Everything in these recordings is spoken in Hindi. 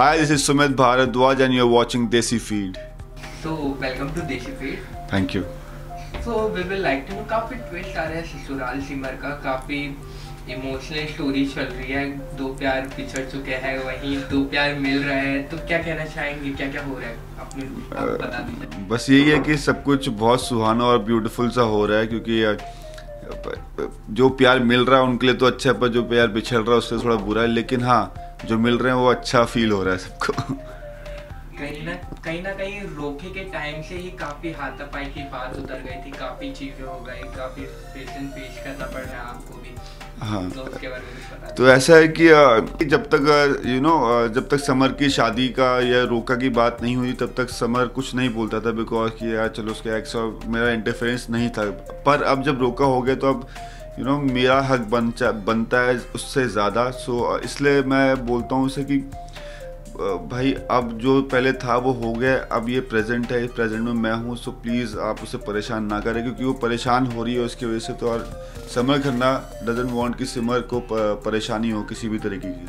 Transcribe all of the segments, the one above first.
Hi, this is Sumit Bharadwaj and you're watching Desi Feed. So, welcome to Desi Feed. Thank you. So, we will like to know काफी ट्विस्ट आ रहा है ससुराल सिमर का, काफी इमोशनल स्टोरी चल रही है, दो प्यार पिछड़ चुके हैं वहीं दो प्यार मिल रहे हैं, तो क्या कहना चाहेंगे, क्या क्या हो रहा है आपने बता दीजिए। बस यही है कि सब कुछ बहुत सुहाना और ब्यूटीफुल सा हो रहा है, क्योंकि जो प्यार मिल रहा है उनके लिए तो अच्छा है, पर जो प्यार बिछड़ रहा है उससे थोड़ा बुरा है, लेकिन हाँ जो मिल रहे हैं वो अच्छा फील हो रहा है सबको। कहीं ना कहीं रोके के टाइम से ही काफी हाथापाई की बात उतर गई थी, काफी चीजें हो गई, काफी पेशेंस पेश करना पड़ रहा है आपको भी। हाँ, तो उसके बारे में कुछ बता। तो ऐसा है कि जब तक जब तक समर की शादी का या रोका की बात नहीं हुई तब तक समर कुछ नहीं बोलता था, बिकॉज कि यार चलो उसके एक्स और मेरा इंटरफेरेंस नहीं था। पर अब जब रोका हो गया तो अब मेरा हक बनता है उससे ज़्यादा। सो इसलिए मैं बोलता हूँ उसे कि भाई अब जो पहले था वो हो गया, अब ये प्रेजेंट है, प्रेजेंट में मैं हूँ, सो प्लीज़ आप उसे परेशान ना करें, क्योंकि वो परेशान हो रही है उसकी वजह से। तो और समर खन्ना डजंट वांट कि सिमर को परेशानी हो किसी भी तरीके की।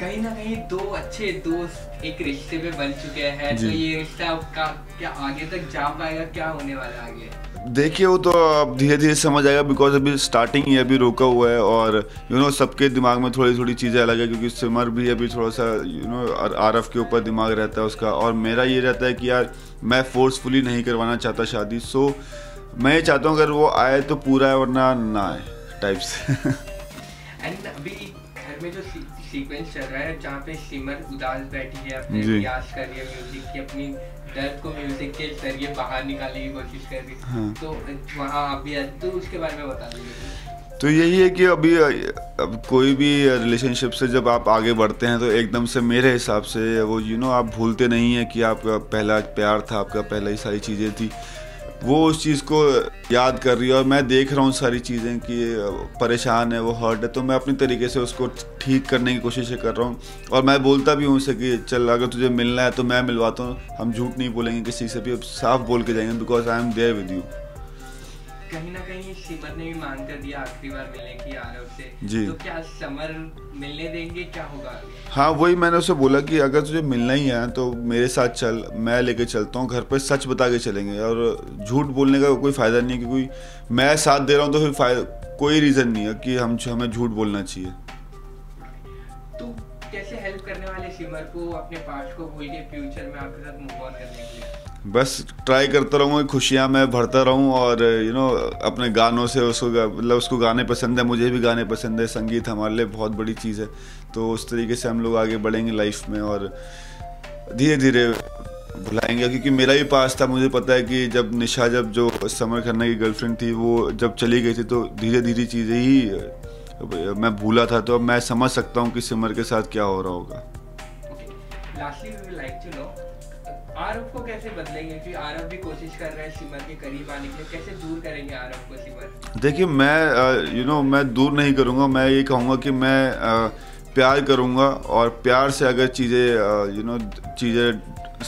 कहीं ना कहीं दो अच्छे दोस्त एक रिश्ते में बन चुके हैं, तो ये रिश्ता आपका क्या आगे तक जा पाएगा, क्या होने वाला है आगे देखिए, वो तो अब धीरे धीरे समझ आएगा, बिकॉज अभी स्टार्टिंग ही अभी रोका हुआ है और सबके दिमाग में थोड़ी थोड़ी चीज़ें अलग है, क्योंकि सिमर भी अभी थोड़ा सा आरव के ऊपर दिमाग रहता है उसका, और मेरा ये रहता है कि यार मैं फोर्सफुली नहीं करवाना चाहता शादी। सो मैं ये चाहता हूँ अगर वो आए तो पूरा है वरना ना आए टाइप्स। एंड अभी घर में जो सीक्वेंस चल रहा है जहाँ पे सिमर उदास बैठी है, अपने प्रयास कर रही है म्यूजिक की, अपनी दर्द को म्यूजिक के जरिए बाहर निकालने की कोशिश कर रही है। हाँ। तो वहाँ आप भी तो उसके बारे में बता दीजिए। तो यही है कि अभी अब कोई भी रिलेशनशिप से जब आप आगे बढ़ते हैं तो एकदम से मेरे हिसाब से वो आप भूलते नहीं है कि आपका पहला प्यार था, आपका पहला ही सारी चीज़ें थी, वो उस चीज़ को याद कर रही है और मैं देख रहा हूँ सारी चीज़ें कि परेशान है, वो हर्ट है, तो मैं अपने तरीके से उसको ठीक करने की कोशिश कर रहा हूँ। और मैं बोलता भी हूँ उसे कि चल अगर तुझे मिलना है तो मैं मिलवाता हूँ, हम झूठ नहीं बोलेंगे किसी से भी, अब साफ बोल के जाएंगे, because I am there with you. कहीं ना कहीं सिमर ने भी मांग कर दिया आखिरी बार मिलने की आरव से, जी, तो क्या समर मिलने देंगे, क्या होगा? हाँ, वही मैंने उसे बोला कि अगर तुझे मिलना ही है तो मेरे साथ चल, मैं लेके चलता हूँ, घर पर सच बता के चलेंगे और झूठ बोलने का कोई फ़ायदा नहीं है, क्योंकि मैं साथ दे रहा हूँ तो फिर कोई रीज़न नहीं है कि हमें झूठ बोलना चाहिए। तो कैसे हेल्प करने वाले सिमर को अपने पास्ट को भूल के फ्यूचर में आपके साथ मूव ऑन करने के लिए? बस ट्राई करता रहूँगा, खुशियाँ मैं भरता रहूँ और अपने गानों से उसको, मतलब उसको गाने पसंद है, मुझे भी गाने पसंद है, संगीत हमारे लिए बहुत बड़ी चीज़ है, तो उस तरीके से हम लोग आगे बढ़ेंगे लाइफ में और धीरे धीरे भुलाएंगे। क्योंकि मेरा ही पास था, मुझे पता है कि जब जो समर खन्ना की गर्लफ्रेंड थी वो जब चली गई थी तो धीरे धीरे चीज़ें ही मैं भूला था, तो अब मैं समझ सकता हूँ कि सिमर के साथ क्या हो रहा होगा। आरव को कैसे बदलेंगे, कि आरव भी कोशिश कर रहा है सिमर के करीब आने के लिए, कैसे दूर करेंगे आरव को सिमर? देखिए मैं मैं दूर नहीं करूँगा, मैं ये कहूँगा कि मैं प्यार करूँगा और प्यार से अगर चीज़ें चीज़ें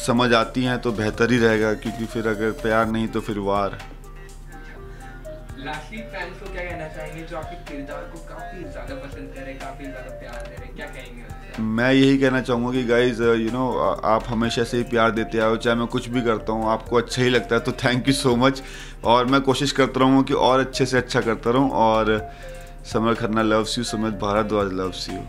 समझ आती हैं तो बेहतर ही रहेगा, क्योंकि फिर अगर प्यार नहीं तो फिर वार। लास्टली फैंस को क्या कहना चाहेंगे जो आपके किरदार को काफ़ी ज़्यादा पसंद कर रहे हैं, काफ़ी ज़्यादा प्यार दे रहे हैं, क्या कहेंगे? मैं यही कहना चाहूँगा कि गाइज़ आप हमेशा से ही प्यार देते आओ, चाहे मैं कुछ भी करता हूँ आपको अच्छा ही लगता है, तो थैंक यू सो मच। और मैं कोशिश करता रहूँगा कि और अच्छे से अच्छा करता रहूँ, और Samar Khanna loves you, Sumit Bhardwaj loves you.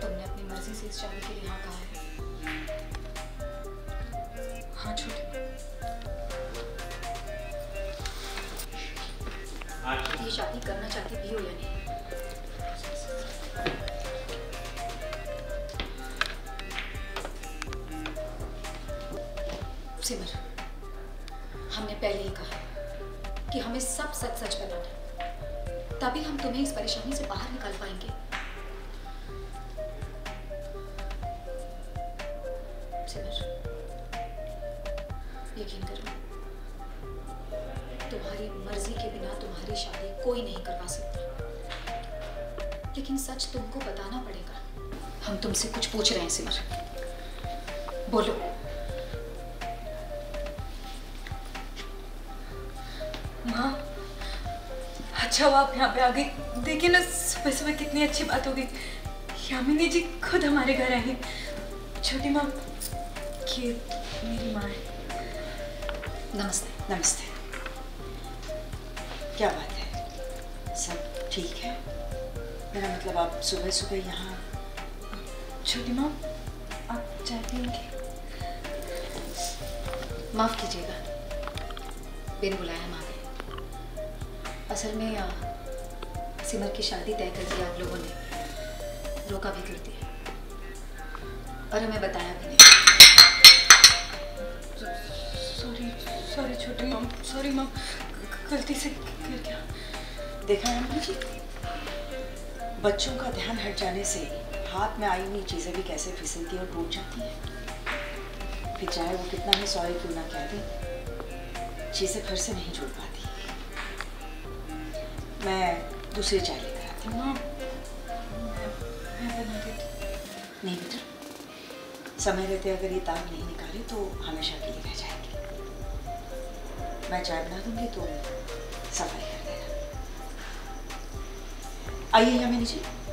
तुमने अपनी मर्जी से इस शादी के लिए हाँ कहा है। हाँ छोटी, ये शादी करना चाहती भी हो या नहीं, सिमर हमने पहले ही कहा कि हमें सब सच बताना है, तभी हम तुम्हें इस परेशानी से बाहर निकाल पाएंगे। कोई नहीं करवा सकता। लेकिन सच तुमको बताना पड़ेगा। हम तुमसे कुछ पूछ रहे हैं समर, बोलो। माँ, अच्छा आप यहाँ पे आ गई। देखिए ना सुबह सुबह कितनी अच्छी बात हो गई। यामिनी जी खुद हमारे घर आई। छोटी माँ, ये मेरी माँ है। नमस्ते। नमस्ते, क्या बात है? सब ठीक है? मेरा मतलब आप सुबह सुबह यहाँ। छोटी माँ, आप चाय पियेंगे? माफ़ कीजिएगा, बिन बुलाए माँ। असल में सिमर की शादी तय कर दी आप लोगों ने, रोका भी कर दिया और हमें बताया भी नहीं। सॉरी सॉरी छोटी मॉम, सॉरी मॉम, गलती से कर गया। देखा है जी, बच्चों का ध्यान हट जाने से हाथ में आई हुई चीज़ें भी कैसे फिसलती और टूट जाती हैं। फिर चाहे वो कितना ही सॉरी क्यों ना कह दे, चीज़ें घर से नहीं जुड़ पाती। मैं दूसरी चाय लेकर आती हूँ। मैं बना देती। नहीं बेटा, समय रहते अगर ये ताक नहीं निकाली तो हमेशा के लिए रह जाएगी। मैं चाय बना दूंगी तो सफाई कर देना। आइए यामिनी जी।